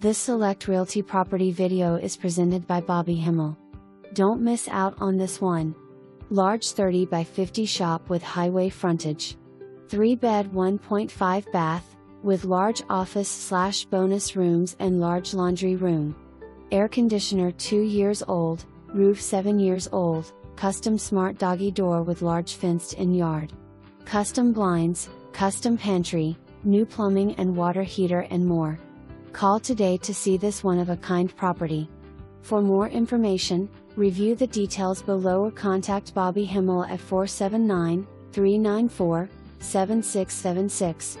This Select Realty property video is presented by Bobbie Himel. Don't miss out on this one. Large 30 by 50 shop with highway frontage. 3-bed 1.5 bath, with large office/bonus rooms and large laundry room. Air conditioner 2 years old, roof 7 years old, custom smart doggy door with large fenced-in yard. Custom blinds, custom pantry, new plumbing and water heater and more. Call today to see this one-of-a-kind property. For more information, review the details below or contact Bobbie Himel at 479-394-7676.